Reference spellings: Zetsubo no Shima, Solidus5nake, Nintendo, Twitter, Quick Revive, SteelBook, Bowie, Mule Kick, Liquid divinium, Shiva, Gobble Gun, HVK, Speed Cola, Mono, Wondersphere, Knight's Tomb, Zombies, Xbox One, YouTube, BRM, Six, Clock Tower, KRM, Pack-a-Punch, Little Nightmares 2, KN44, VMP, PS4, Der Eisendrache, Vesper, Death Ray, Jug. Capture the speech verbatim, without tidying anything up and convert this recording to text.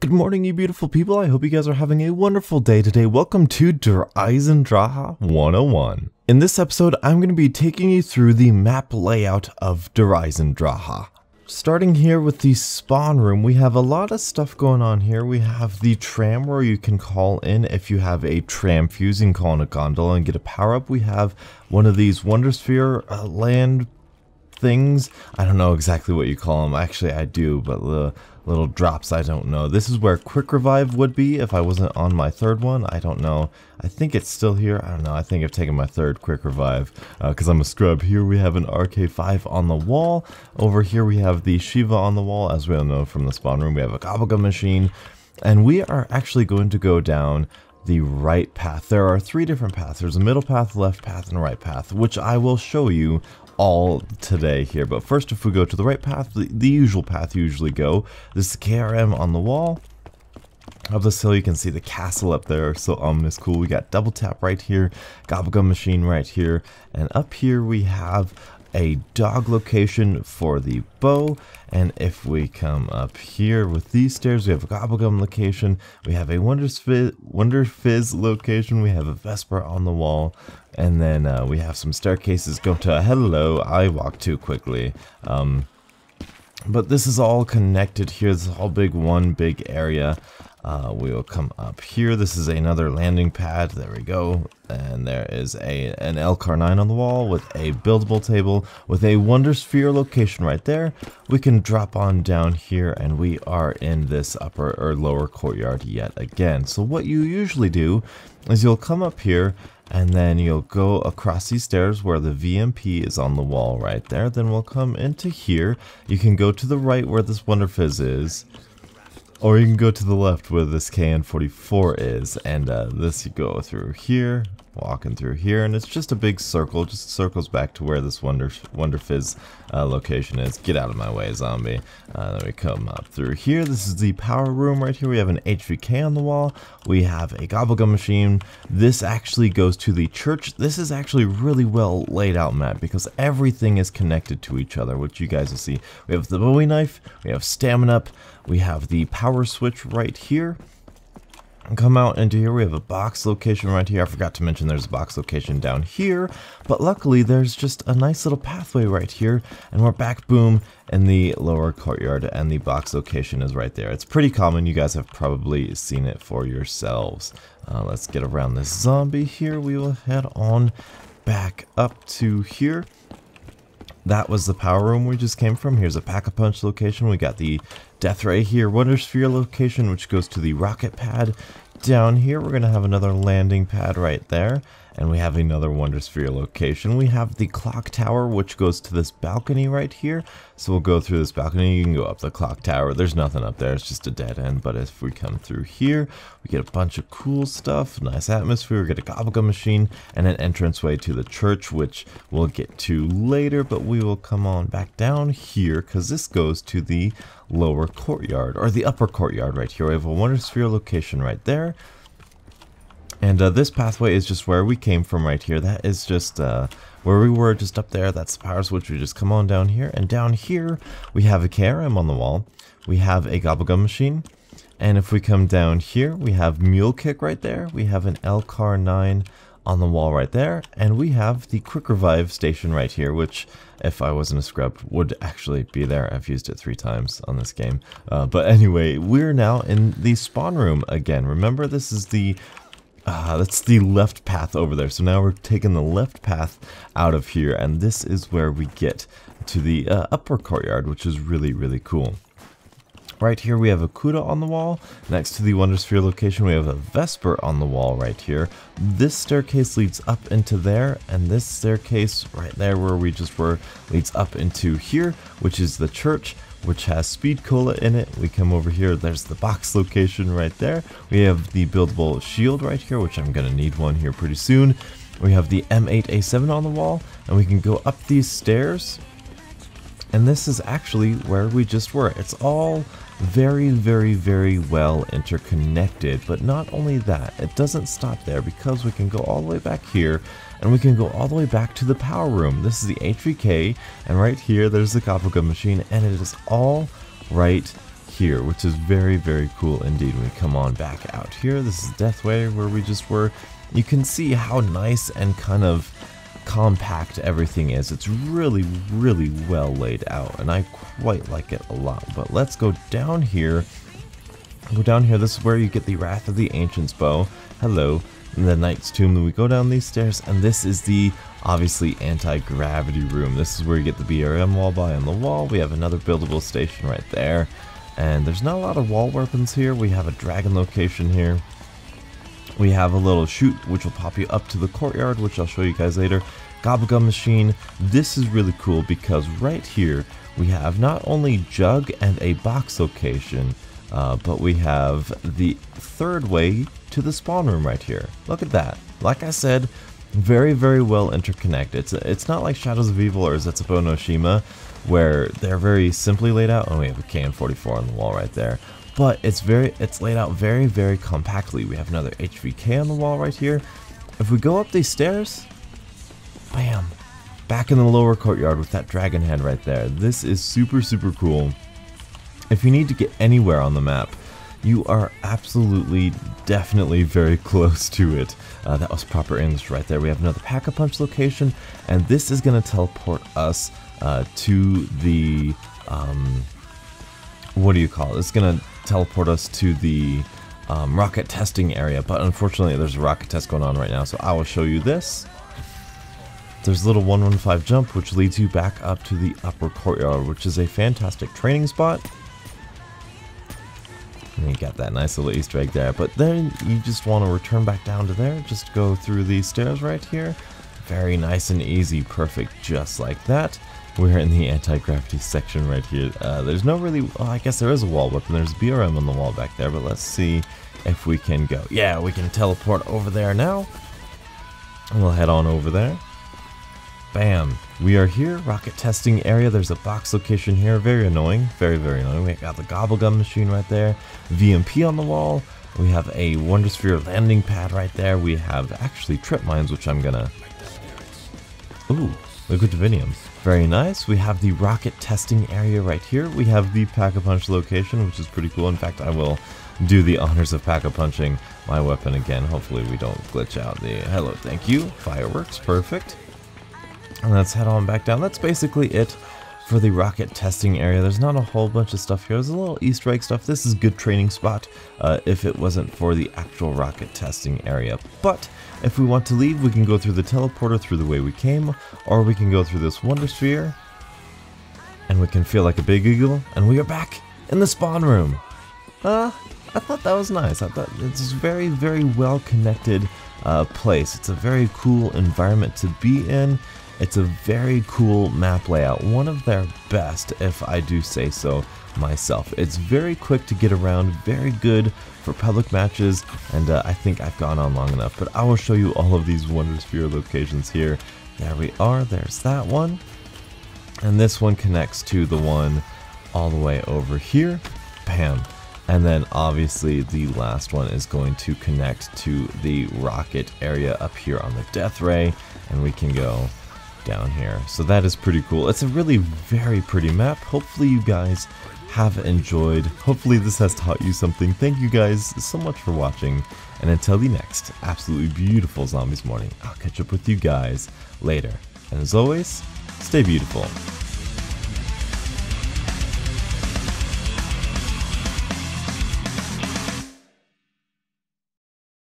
Good morning, you beautiful people. I hope you guys are having a wonderful day today. Welcome to Der Eisendrache one oh one. In this episode, I'm going to be taking you through the map layout of Der Eisendrache. Starting here with the spawn room, we have a lot of stuff going on here. We have the tram where you can call in if you have a tram fuse and call in a gondola and get a power up. We have one of these Wondersphere uh, land things. I don't know exactly what you call them. Actually, I do, but the little drops, I don't know. This is where Quick Revive would be if I wasn't on my third one. I don't know. I think it's still here. I don't know. I think I've taken my third Quick Revive because uh, I'm a scrub. Here we have an R K five on the wall. Over here we have the Shiva on the wall. As we all know from the spawn room, we have a Gobble Gun machine. And we are actually going to go down the right path. There are three different paths. There's a middle path, left path, and right path, which I will show you all today here. But first, if we go to the right path, the, the usual path you usually go, this is K R M on the wall. Up this hill you can see the castle up there, so ominous cool. We got double tap right here, Gobble Gun machine right here, and up here we have a dog location for the bow. And if we come up here with these stairs, we have a Gobble Gun location, we have a Wonder Fizz, Wonder Fizz location, we have a Vesper on the wall, and then uh, we have some staircases go to hello, I walk too quickly. Um, but this is all connected here. This is all big, one big area. Uh, we will come up here. This is another landing pad. There we go. And there is a an L K A R nine on the wall with a buildable table with a Wondersphere location right there. We can drop on down here and we are in this upper or lower courtyard yet again. So what you usually do is you'll come up here and then you'll go across these stairs where the V M P is on the wall right there. Then we'll come into here. You can go to the right where this Wonder Fizz is, or you can go to the left where this K N forty-four is, and uh, this you go through here, walking through here, and it's just a big circle, just circles back to where this Wonder, Wonder Fizz uh, location is. Get out of my way, zombie. Uh, then we come up through here. This is the power room right here. We have an H V K on the wall. We have a Gobble Gun machine. This actually goes to the church. This is actually really well laid out map because everything is connected to each other, which you guys will see. We have the Bowie knife, we have stamina up, we have the power switch right here. Come out into here, we have a box location right here. I forgot to mention there's a box location down here, but luckily there's just a nice little pathway right here, and we're back, boom, in the lower courtyard, and the box location is right there. It's pretty common, you guys have probably seen it for yourselves. Uh, let's get around this zombie here. We will head on back up to here. That was the power room we just came from. Here's a Pack-a-Punch location. We got the Death Ray here. Wondersphere location, which goes to the rocket pad. Down here, we're going to have another landing pad right there. And we have another Wondersphere location. We have the Clock Tower, which goes to this balcony right here. So we'll go through this balcony. You can go up the Clock Tower. There's nothing up there. It's just a dead end. But if we come through here, we get a bunch of cool stuff. Nice atmosphere. We get a Gobble Gun machine and an entranceway to the church, which we'll get to later. But we will come on back down here because this goes to the lower courtyard, or the upper courtyard right here. We have a Wondersphere location right there. And uh, this pathway is just where we came from right here. That is just uh, where we were just up there. That's the power switch. We just come on down here. And down here, we have a K R M on the wall. We have a Gobble Gun machine. And if we come down here, we have Mule Kick right there. We have an L K A R nine on the wall right there. And we have the Quick Revive station right here, which, if I wasn't a scrub, would actually be there. I've used it three times on this game. Uh, but anyway, we're now in the spawn room again. Remember, this is the... Uh, that's the left path over there. So now we're taking the left path out of here, and this is where we get to the uh, upper courtyard, which is really, really cool. Right here we have a Cuda on the wall. Next to the Wondersphere location we have a Vesper on the wall right here. This staircase leads up into there, and this staircase right there where we just were leads up into here, which is the church, which has Speed Cola in it. We come over here, there's the box location right there. We have the buildable shield right here, which I'm gonna need one here pretty soon. We have the M eight A seven on the wall, and we can go up these stairs. And this is actually where we just were. It's all very, very, very well interconnected. But not only that, it doesn't stop there, because we can go all the way back here, and we can go all the way back to the power room. This is the H V K, and right here there's the Gobble Gun machine, and it is all right here, which is very, very cool indeed. We come on back out here. This is Death Ray, where we just were. You can see how nice and kind of compact everything is. It's really, really well laid out, and I quite like it a lot. But let's go down here. Go down here. This is where you get the Wrath of the Ancients bow. Hello. In the Knight's Tomb. Then we go down these stairs, and this is the obviously anti-gravity room. This is where you get the B R M wall by on the wall. We have another buildable station right there, and there's not a lot of wall weapons here. We have a dragon location here. We have a little chute which will pop you up to the courtyard, which I'll show you guys later. Gobble Gun machine. This is really cool because right here we have not only Jug and a box location, uh, but we have the third way to the spawn room right here. Look at that. Like I said, very, very well interconnected. It's, it's not like Shadows of Evil or Zetsubo no Shima, where they're very simply laid out. Oh, we have a K N forty-four on the wall right there. But it's very it's laid out very, very compactly. We have another H V K on the wall right here. If we go up these stairs, bam, back in the lower courtyard with that dragon head right there. This is super, super cool. If you need to get anywhere on the map, you are absolutely, definitely very close to it. Uh, that was proper English right there. We have another Pack-a-Punch location, and this is going to teleport us uh, to the, um, what do you call it? It's going to teleport us to the um, rocket testing area, but unfortunately there's a rocket test going on right now, so I will show you this. There's a little one one five jump, which leads you back up to the upper courtyard, which is a fantastic training spot. And you got that nice little Easter egg there, but then you just want to return back down to there. Just go through these stairs right here. Very nice and easy, perfect, just like that. We're in the anti-gravity section right here. Uh, there's no really, oh, I guess there is a wall weapon. There's B R M on the wall back there, but let's see if we can go. Yeah, we can teleport over there now. And we'll head on over there. Bam, we are here, rocket testing area. There's a box location here, very annoying, very, very annoying. We got the Gobble Gun machine right there, V M P on the wall. We have a Wondersphere landing pad right there. We have actually trip mines, which I'm gonna, ooh, Liquid divinium, very nice. We have the rocket testing area right here. We have the Pack-a-Punch location, which is pretty cool. In fact, I will do the honors of Pack-a-Punching my weapon again. Hopefully we don't glitch out the, hello, thank you, fireworks, perfect. And let's head on back down. That's basically it for the rocket testing area. There's not a whole bunch of stuff here. There's a little Easter egg stuff. This is a good training spot uh, if it wasn't for the actual rocket testing area. But if we want to leave, we can go through the teleporter through the way we came, or we can go through this Wondersphere, and we can feel like a big eagle, and we are back in the spawn room. Uh, I thought that was nice. I thought it's very, very well connected uh, place. It's a very cool environment to be in. It's a very cool map layout, one of their best, if I do say so myself. It's very quick to get around, very good for public matches, and uh, I think I've gone on long enough, but I will show you all of these Wondersphere locations here. There we are, there's that one, and this one connects to the one all the way over here, bam. And then obviously the last one is going to connect to the rocket area up here on the Death Ray, and we can go down here. So that is pretty cool. It's a really very pretty map. Hopefully you guys have enjoyed. Hopefully this has taught you something. Thank you guys so much for watching, and until the next absolutely beautiful Zombies morning, I'll catch up with you guys later. And as always, stay beautiful.